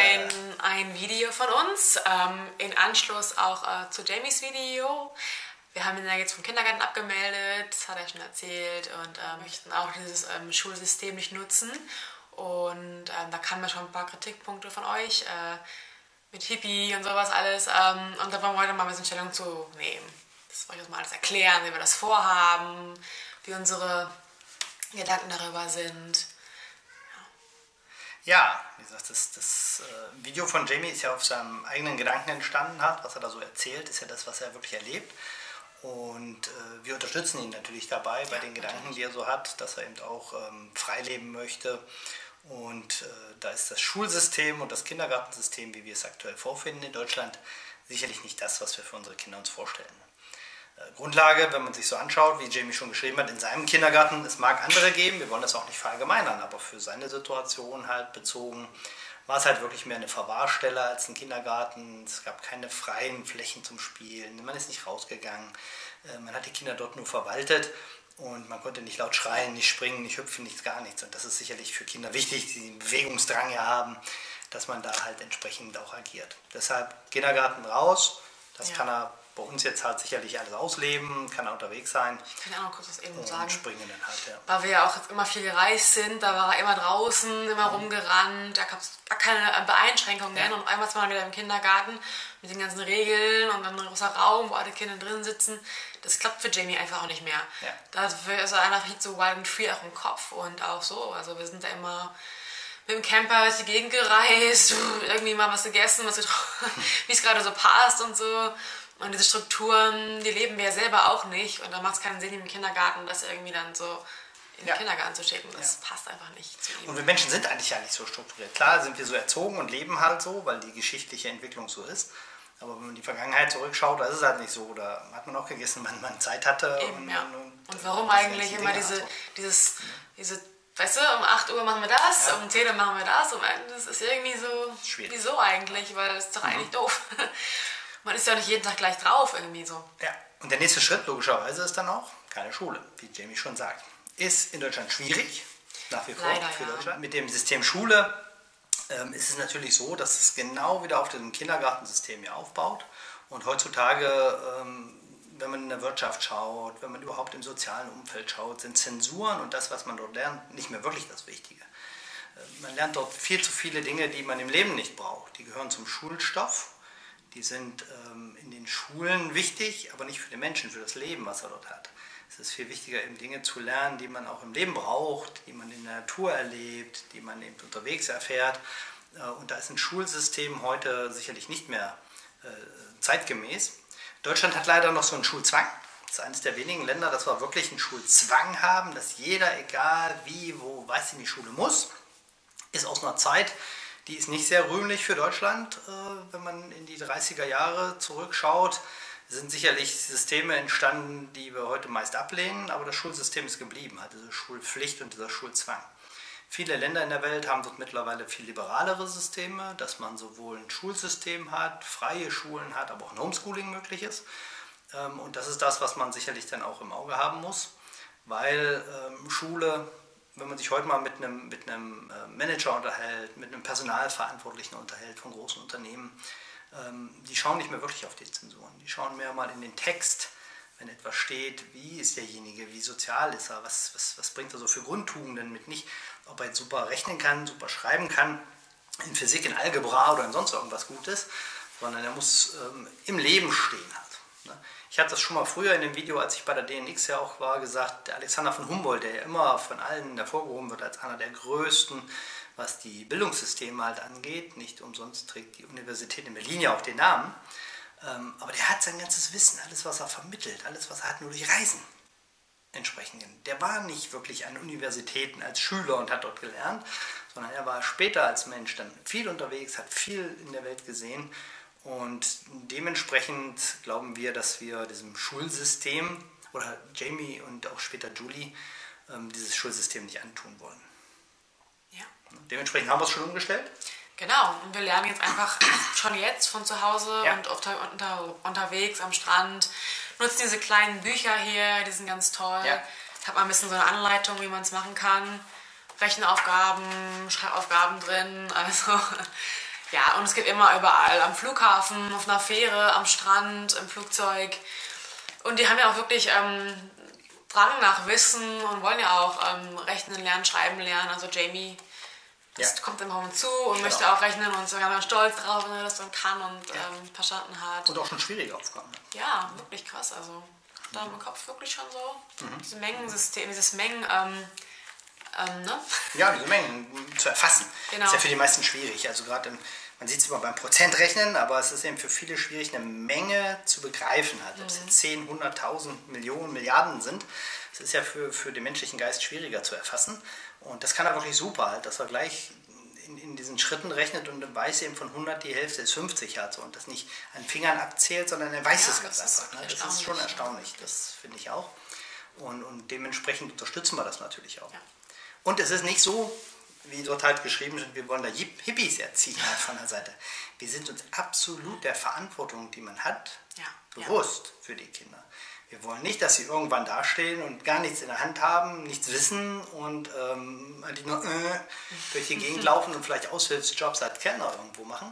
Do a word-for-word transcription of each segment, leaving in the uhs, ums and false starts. ein, ein Video von uns, ähm, in Anschluss auch äh, zu Jamies Video. Wir haben ihn ja jetzt vom Kindergarten abgemeldet, das hat er schon erzählt, und äh, möchten auch dieses ähm, Schulsystem nicht nutzen. Und ähm, da kamen schon ein paar Kritikpunkte von euch, äh, mit Hippie und sowas alles. Ähm, und da wollen wir heute mal ein bisschen Stellung zu nehmen. Das wollte ich uns mal alles erklären, wie wir das vorhaben, wie unsere Gedanken darüber sind. Ja, wie gesagt, das, das äh, Video von Jamie ist ja auf seinem eigenen Gedanken entstanden hat. Was er da so erzählt, ist ja das, was er wirklich erlebt. Und äh, wir unterstützen ihn natürlich dabei, bei ja, den Gedanken, natürlich. die er so hat, dass er eben auch ähm, frei leben möchte. Und äh, da ist das Schulsystem und das Kindergartensystem, wie wir es aktuell vorfinden in Deutschland, sicherlich nicht das, was wir für unsere Kinder uns vorstellen. Äh, Grundlage, wenn man sich so anschaut, wie Jamie schon geschrieben hat, in seinem Kindergarten, es mag andere geben, wir wollen das auch nicht verallgemeinern, aber für seine Situation halt bezogen, war es halt wirklich mehr eine Verwahrstelle als ein Kindergarten. Es gab keine freien Flächen zum Spielen, man ist nicht rausgegangen, man hat die Kinder dort nur verwaltet und man konnte nicht laut schreien, nicht springen, nicht hüpfen, nichts, gar nichts. Und das ist sicherlich für Kinder wichtig, die den Bewegungsdrang ja haben, dass man da halt entsprechend auch agiert. Deshalb Kindergarten raus, das ja. kann er bei uns jetzt halt sicherlich alles ausleben, kann er unterwegs sein. Ich kann auch noch kurz was eben sagen. Springen dann halt, ja. Weil wir ja auch jetzt immer viel gereist sind, da war er immer draußen, immer mhm. rumgerannt, da gab es gar keine Beeinschränkungen. Ja. Und einmal war er wieder im Kindergarten mit den ganzen Regeln und dann ein großer Raum, wo alle Kinder drin sitzen. Das klappt für Jamie einfach auch nicht mehr. Ja. Dafür ist er einfach nicht so wild and free auch im Kopf und auch so. Also wir sind da immer mit dem Camper durch die Gegend gereist, irgendwie mal was gegessen, was getrunken, wie es gerade so passt und so. Und diese Strukturen, die leben wir ja selber auch nicht. Und da macht es keinen Sinn im Kindergarten, das irgendwie dann so in den ja. Kindergarten zu schicken. Das ja. passt einfach nicht zu ihm. Und wir Menschen sind eigentlich ja nicht so strukturiert. Klar sind wir so erzogen und leben halt so, weil die geschichtliche Entwicklung so ist. Aber wenn man in die Vergangenheit zurückschaut, da ist es halt nicht so. Da hat man auch gegessen, wann man Zeit hatte. Eben, und, ja. und, und, und warum und eigentlich immer diese, so. dieses, ja. diese, weißt du, um acht Uhr machen wir das, ja. um zehn Uhr machen wir das. Und das ist irgendwie so, schwierig. Wieso eigentlich? Weil das ist doch mhm. eigentlich doof. Man ist ja nicht jeden Tag gleich drauf, irgendwie so. Ja, und der nächste Schritt logischerweise ist dann auch keine Schule, wie Jamie schon sagt. Ist in Deutschland schwierig, nach wie vor Leider, für ja. Deutschland. Mit dem System Schule ähm, ist es natürlich so, dass es genau wieder auf dem Kindergartensystem hier aufbaut. Und heutzutage, ähm, wenn man in der Wirtschaft schaut, wenn man überhaupt im sozialen Umfeld schaut, sind Zensuren und das, was man dort lernt, nicht mehr wirklich das Wichtige. Äh, man lernt dort viel zu viele Dinge, die man im Leben nicht braucht. Die gehören zum Schulstoff. Die sind ähm, in den Schulen wichtig, aber nicht für den Menschen, für das Leben, was er dort hat. Es ist viel wichtiger, eben Dinge zu lernen, die man auch im Leben braucht, die man in der Natur erlebt, die man eben unterwegs erfährt. Äh, und da ist ein Schulsystem heute sicherlich nicht mehr äh, zeitgemäß. Deutschland hat leider noch so einen Schulzwang. Das ist eines der wenigen Länder, das wir wirklich einen Schulzwang haben, dass jeder, egal wie, wo, weiß, in die Schule muss. Ist aus einer Zeit, die ist nicht sehr rühmlich für Deutschland, wenn man in die dreißiger Jahre zurückschaut. Es sind sicherlich Systeme entstanden, die wir heute meist ablehnen, aber das Schulsystem ist geblieben, hat diese Schulpflicht und dieser Schulzwang. Viele Länder in der Welt haben dort mittlerweile viel liberalere Systeme, dass man sowohl ein Schulsystem hat, freie Schulen hat, aber auch ein Homeschooling möglich ist. Und das ist das, was man sicherlich dann auch im Auge haben muss, weil Schule... Wenn man sich heute mal mit einem, mit einem Manager unterhält, mit einem Personalverantwortlichen unterhält von großen Unternehmen, ähm, die schauen nicht mehr wirklich auf die Zensuren. Die schauen mehr mal in den Text, wenn etwas steht, wie ist derjenige, wie sozial ist er, was, was, was bringt er so für Grundtugenden mit, nicht ob er jetzt super rechnen kann, super schreiben kann, in Physik, in Algebra oder in sonst irgendwas Gutes, sondern er muss ähm, im Leben stehen halt. Ich hatte das schon mal früher in dem Video, als ich bei der D N X ja auch war, gesagt, der Alexander von Humboldt, der ja immer von allen hervorgehoben wird als einer der größten, was die Bildungssysteme halt angeht, nicht umsonst trägt die Universität in Berlin ja auch den Namen, aber der hat sein ganzes Wissen, alles was er vermittelt, alles was er hat, nur durch Reisen entsprechend. Der war nicht wirklich an Universitäten als Schüler und hat dort gelernt, sondern er war später als Mensch dann viel unterwegs, hat viel in der Welt gesehen. Und dementsprechend glauben wir, dass wir diesem Schulsystem, oder Jamie und auch später Julie, dieses Schulsystem nicht antun wollen. Ja. Dementsprechend haben wir es schon umgestellt. Genau, und wir lernen jetzt einfach schon jetzt von zu Hause ja. und oft unter, unterwegs am Strand, nutzen diese kleinen Bücher hier, die sind ganz toll. Ja. Ich habe mal ein bisschen so eine Anleitung, wie man es machen kann. Rechenaufgaben, Schreibaufgaben drin, also... Ja, und es gibt immer überall, am Flughafen, auf einer Fähre, am Strand, im Flugzeug. Und die haben ja auch wirklich ähm, Drang nach Wissen und wollen ja auch ähm, rechnen lernen, schreiben lernen. Also Jamie das ja. kommt im Raum zu und genau. möchte auch rechnen und sogar stolz drauf, wenn er das dann kann und ja. ähm, verstanden hat. Und auch schon schwierige Aufgaben. Ja, wirklich krass. Also da im Kopf wirklich schon so mhm. dieses Mengensystem, dieses Mengen... Ähm, Ähm, ne? Ja, diese Mengen zu erfassen. Genau. Ist ja für die meisten schwierig. Also gerade, man sieht es immer beim Prozentrechnen, aber es ist eben für viele schwierig, eine Menge zu begreifen. Also, mhm. ob es jetzt zehn, hunderttausend, Millionen, Milliarden sind, das ist ja für, für den menschlichen Geist schwieriger zu erfassen. Und das kann er wirklich super, halt, dass er gleich in, in diesen Schritten rechnet und dann weiß eben von hundert die Hälfte ist fünfzig hat. So. Und das nicht an Fingern abzählt, sondern er weiß ja, es ganz einfach. Ne? Das ist schon erstaunlich, das finde ich auch. Und, und dementsprechend unterstützen wir das natürlich auch. Ja. Und es ist nicht so, wie dort halt geschrieben sind, wir wollen da Hippies erziehen halt von der Seite. Wir sind uns absolut der Verantwortung, die man hat, ja, bewusst ja. für die Kinder. Wir wollen nicht, dass sie irgendwann dastehen und gar nichts in der Hand haben, nichts wissen und ähm, die nur äh, durch die Gegend laufen und vielleicht Aushilfsjobs als Kellner irgendwo machen.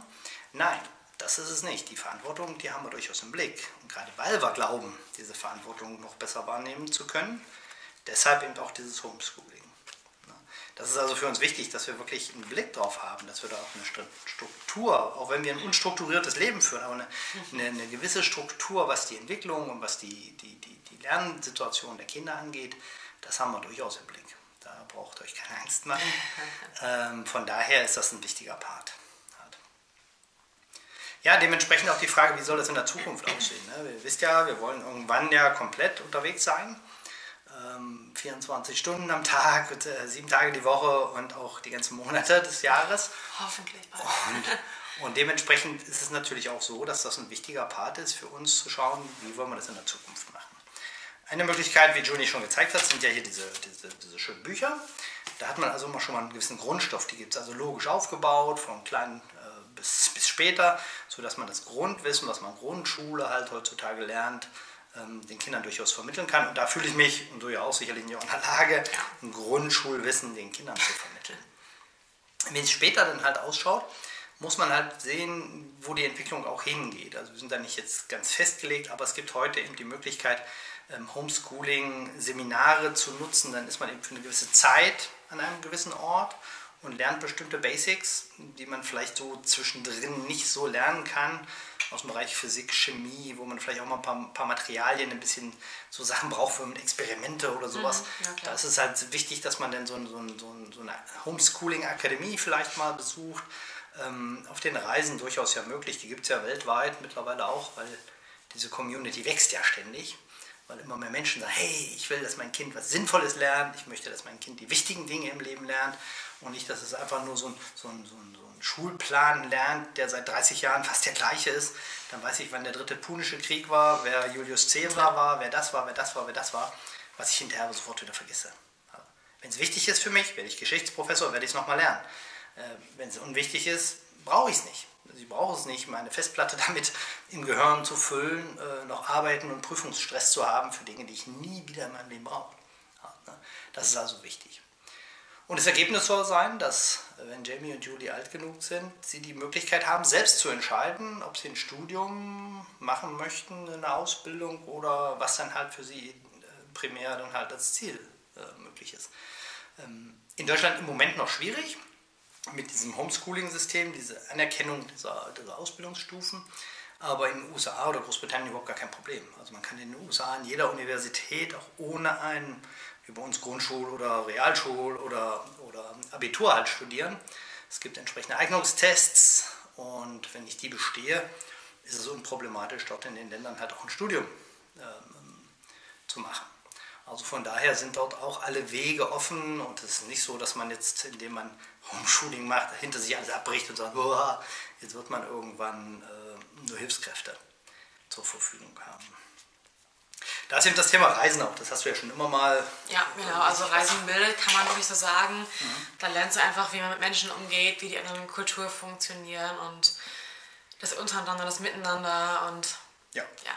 Nein, das ist es nicht. Die Verantwortung, die haben wir durchaus im Blick. Und gerade weil wir glauben, diese Verantwortung noch besser wahrnehmen zu können, deshalb eben auch dieses Homeschooling. Das ist also für uns wichtig, dass wir wirklich einen Blick drauf haben, dass wir da auch eine Struktur, auch wenn wir ein unstrukturiertes Leben führen, aber eine, eine, eine gewisse Struktur, was die Entwicklung und was die, die, die, die Lernsituation der Kinder angeht, das haben wir durchaus im Blick. Da braucht ihr euch keine Angst machen. Ähm, von daher ist das ein wichtiger Part. Ja, dementsprechend auch die Frage, wie soll das in der Zukunft aussehen? Ne? Ihr wisst ja, wir wollen irgendwann ja komplett unterwegs sein. vierundzwanzig Stunden am Tag, sieben Tage die Woche und auch die ganzen Monate des Jahres. Hoffentlich bald. Und, und dementsprechend ist es natürlich auch so, dass das ein wichtiger Part ist für uns zu schauen, wie wollen wir das in der Zukunft machen. Eine Möglichkeit, wie Julie schon gezeigt hat, sind ja hier diese, diese, diese schönen Bücher. Da hat man also immer schon mal einen gewissen Grundstoff. Die gibt es also logisch aufgebaut, von klein äh, bis, bis später, sodass man das Grundwissen, was man in Grundschule halt heutzutage lernt, den Kindern durchaus vermitteln kann. Und da fühle ich mich, und du ja auch sicherlich nicht in der Lage, ein Grundschulwissen den Kindern zu vermitteln. Wenn es später dann halt ausschaut, muss man halt sehen, wo die Entwicklung auch hingeht. Also wir sind da nicht jetzt ganz festgelegt, aber es gibt heute eben die Möglichkeit, Homeschooling-Seminare zu nutzen. Dann ist man eben für eine gewisse Zeit an einem gewissen Ort und lernt bestimmte Basics, die man vielleicht so zwischendrin nicht so lernen kann, aus dem Bereich Physik, Chemie, wo man vielleicht auch mal ein paar, paar Materialien, ein bisschen so Sachen braucht für Experimente oder sowas. Mhm, da ist es halt wichtig, dass man dann so, ein, so, ein, so, ein, so eine Homeschooling-Akademie vielleicht mal besucht. Ähm, auf den Reisen durchaus ja möglich, die gibt es ja weltweit mittlerweile auch, weil diese Community wächst ja ständig, weil immer mehr Menschen sagen, hey, ich will, dass mein Kind was Sinnvolles lernt, ich möchte, dass mein Kind die wichtigen Dinge im Leben lernt und nicht, dass es einfach nur so ein, so ein, so ein Schulplan lernt, der seit dreißig Jahren fast der gleiche ist, dann weiß ich, wann der dritte Punische Krieg war, wer Julius Caesar war, wer das war, wer das war, wer das war, was ich hinterher sofort wieder vergesse. Wenn es wichtig ist für mich, werde ich Geschichtsprofessor, werde ich es nochmal lernen. Wenn es unwichtig ist, brauche ich es nicht. Also ich brauche es nicht, meine Festplatte damit im Gehirn zu füllen, noch arbeiten und Prüfungsstress zu haben für Dinge, die ich nie wieder in meinem Leben brauche. Das ist also wichtig. Und das Ergebnis soll sein, dass, wenn Jamie und Julie alt genug sind, sie die Möglichkeit haben, selbst zu entscheiden, ob sie ein Studium machen möchten, eine Ausbildung oder was dann halt für sie primär dann halt als Ziel äh, möglich ist. Ähm, in Deutschland im Moment noch schwierig mit diesem Homeschooling-System, diese Anerkennung dieser, dieser Ausbildungsstufen, aber in den U S A oder Großbritannien überhaupt gar kein Problem. Also man kann in den U S A an jeder Universität auch ohne einen wie bei uns Grundschul- oder Realschul- oder, oder Abitur halt studieren. Es gibt entsprechende Eignungstests und wenn ich die bestehe, ist es unproblematisch, dort in den Ländern halt auch ein Studium ähm, zu machen. Also von daher sind dort auch alle Wege offen und es ist nicht so, dass man jetzt, indem man Homeschooling macht, hinter sich alles abbricht und sagt, boah, jetzt wird man irgendwann äh, nur Hilfskräfte zur Verfügung haben. Da ist eben das Thema Reisen auch, das hast du ja schon immer mal... Ja, genau, also Reisen bildet, kann man wirklich so sagen. Mhm. Da lernst du einfach, wie man mit Menschen umgeht, wie die anderen Kultur funktionieren und das Untereinander, das Miteinander und... Ja, ja.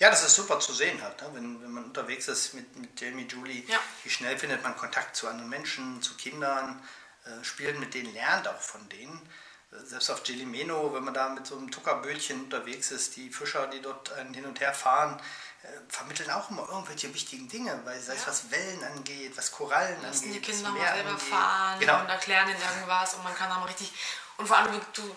Ja, das ist super zu sehen halt, ne? wenn, wenn man unterwegs ist mit, mit Jamie, Julie, ja. wie schnell findet man Kontakt zu anderen Menschen, zu Kindern, äh, spielt mit denen, lernt auch von denen. selbst auf Gilimeno, wenn man da mit so einem Tuckerbötchen unterwegs ist, die Fischer, die dort hin und her fahren, vermitteln auch immer irgendwelche wichtigen Dinge, weil sei es ja. was Wellen angeht, was Korallen angeht. Lassen die Kinder mal selber angeht. fahren genau. und erklären ihnen irgendwas und man kann dann richtig, und vor allem du,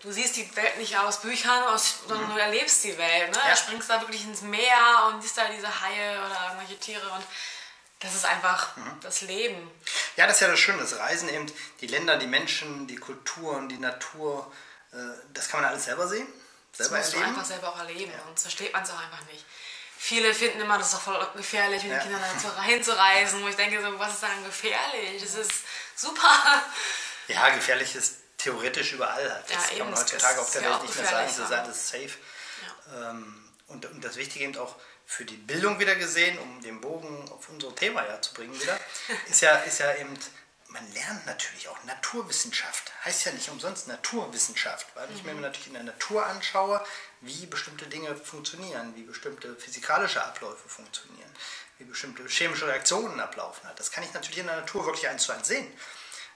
du siehst die Welt nicht aus Büchern, aus, sondern mhm. du erlebst die Welt, ne? Ja. Du springst da wirklich ins Meer und siehst da diese Haie oder irgendwelche Tiere und das ist einfach mhm. das Leben. Ja, das ist ja das Schöne, das Reisen eben, die Länder, die Menschen, die Kulturen, die Natur, das kann man alles selber sehen. Das musst du einfach selber auch erleben, ja. sonst versteht man es auch einfach nicht. Viele finden immer, das ist doch voll gefährlich, mit ja. den Kindern da hinzureisen, wo ich denke, so, was ist daran gefährlich? Das ist super. Ja, gefährlich ist theoretisch überall. Das ja, kann eben, man heutzutage auf der Welt nicht mehr sagen, so sei das safe. Ja. Und, und das Wichtige eben auch für die Bildung wieder gesehen, um den Bogen auf unser Thema ja zu bringen wieder, ist ja, ist ja eben... Man lernt natürlich auch Naturwissenschaft, heißt ja nicht umsonst Naturwissenschaft, weil mhm. ich mir natürlich in der Natur anschaue, wie bestimmte Dinge funktionieren, wie bestimmte physikalische Abläufe funktionieren, wie bestimmte chemische Reaktionen ablaufen hat. Das kann ich natürlich in der Natur wirklich eins zu eins sehen.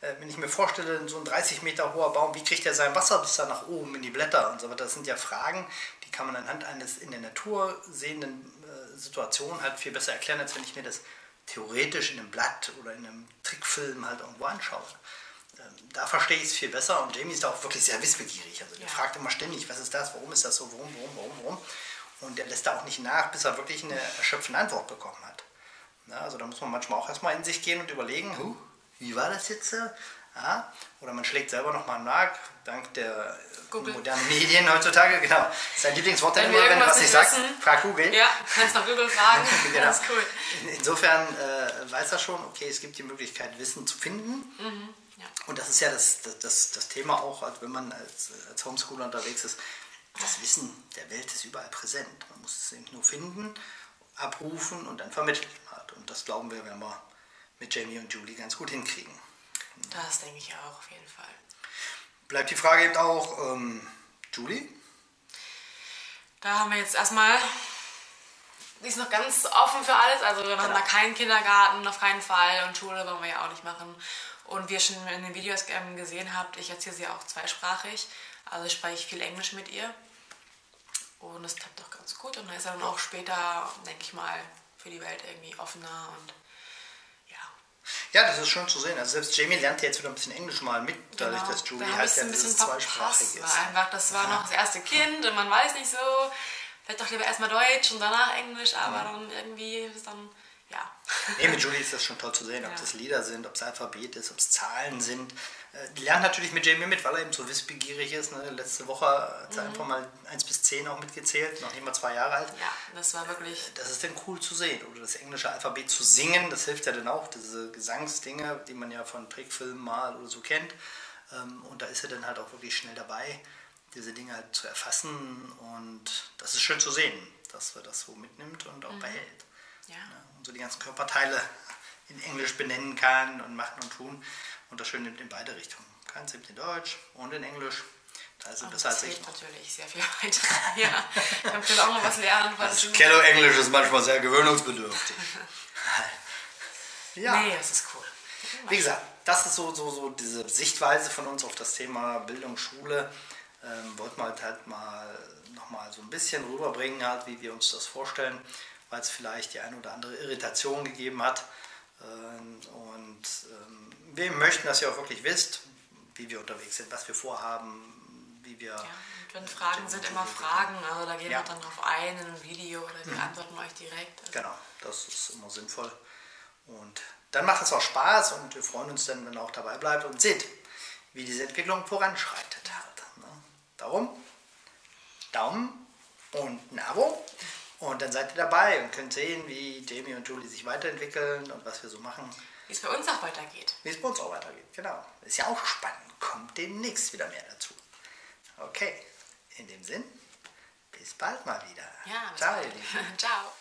Äh, wenn ich mir vorstelle, so ein dreißig Meter hoher Baum, wie kriegt er sein Wasser bis da nach oben in die Blätter und so weiter, das sind ja Fragen, die kann man anhand eines in der Natur sehenden äh, Situationen halt viel besser erklären, als wenn ich mir das theoretisch in einem Blatt oder in einem Trickfilm halt irgendwo anschauen. Da verstehe ich es viel besser und Jamie ist da auch wirklich sehr wissbegierig. Also der ja. fragt immer ständig, was ist das, warum ist das so, warum, warum, warum, warum. Und der lässt da auch nicht nach, bis er wirklich eine erschöpfende Antwort bekommen hat. Na, also da muss man manchmal auch erstmal in sich gehen und überlegen, huh, wie war das jetzt? Ja, oder man schlägt selber nochmal nach, dank der Google. modernen Medien heutzutage, genau. Sein Lieblingswort dann immer, wenn du was nicht sagst, frag Google. Ja, kannst nach Google fragen, genau. Das ist cool. In, insofern äh, weiß er schon, okay, es gibt die Möglichkeit, Wissen zu finden. Mhm, ja. Und das ist ja das, das, das, das Thema auch, als wenn man als, als Homeschooler unterwegs ist, das Wissen der Welt ist überall präsent. Man muss es eben nur finden, abrufen und dann vermitteln. Und das glauben wir, wenn wir mit Jamie und Julie ganz gut hinkriegen. Das denke ich auch, auf jeden Fall. Bleibt die Frage eben auch, ähm, Julie? Da haben wir jetzt erstmal, die ist noch ganz offen für alles, also wir genau. haben da keinen Kindergarten, auf keinen Fall und Schule wollen wir ja auch nicht machen. Und wie ihr schon in den Videos gesehen habt, ich erziehe sie auch zweisprachig, also ich spreche viel Englisch mit ihr und das klappt doch ganz gut und da ist er dann auch später, denke ich mal, für die Welt irgendwie offener und... Ja, das ist schön zu sehen. Also selbst Jamie lernt jetzt wieder ein bisschen Englisch mal mit, dadurch, genau. dass Julie da halt ja ein bisschen zweisprachig ist. Einfach, das war ja. noch das erste Kind und man weiß nicht so, vielleicht doch lieber erstmal Deutsch und danach Englisch, aber ja. dann irgendwie ist dann, ja. Nee, mit Julie ist das schon toll zu sehen, ob ja. das Lieder sind, ob es Alphabet ist, ob es Zahlen sind. Die lernt natürlich mit Jamie mit, weil er eben so wissbegierig ist. Ne? Letzte Woche hat er mhm. einfach mal eins bis zehn auch mitgezählt, noch nicht mal zwei Jahre alt. Ja, das war wirklich... Das ist dann cool zu sehen. Oder das englische Alphabet zu singen, das hilft ja dann auch. Diese Gesangsdinge, die man ja von Trickfilmen mal oder so kennt. Und da ist er dann halt auch wirklich schnell dabei, diese Dinge halt zu erfassen. Und das ist schön zu sehen, dass er das so mitnimmt und auch mhm. behält. Ja. Und so die ganzen Körperteile in Englisch benennen kann und machen und tun. Und das Schöne nimmt in beide Richtungen. Kannst du in Deutsch und in Englisch. Also das heißt ich natürlich sehr viel weiter. Ja, ich kann vielleicht auch noch was lernen. Was das Kello-Englisch ist manchmal sehr gewöhnungsbedürftig. ja. Nee, das ist cool. Wie gesagt, das ist so, so, so diese Sichtweise von uns auf das Thema Bildung, Schule. Ähm, wollten wir halt, halt mal nochmal so ein bisschen rüberbringen, halt, wie wir uns das vorstellen, weil es vielleicht die eine oder andere Irritation gegeben hat. Ähm, und ähm, wir möchten, dass ihr auch wirklich wisst, wie wir unterwegs sind, was wir vorhaben, wie wir... Ja, und wenn Fragen sind, immer Fragen, also da gehen ja. wir dann drauf ein in einem Video oder wir mhm. antworten euch direkt. Also genau, das ist immer sinnvoll und dann macht es auch Spaß und wir freuen uns dann, wenn ihr auch dabei bleibt und seht, wie diese Entwicklung voranschreitet. Halt, ne? Darum, Daumen und ein Abo und dann seid ihr dabei und könnt sehen, wie Jamie und Julie sich weiterentwickeln und was wir so machen. Wie es bei uns auch weitergeht. Wie es bei uns auch weitergeht, genau. Ist ja auch spannend. Kommt demnächst wieder mehr dazu. Okay, in dem Sinn, bis bald mal wieder. Ja, bis Ciao, bald. Ciao.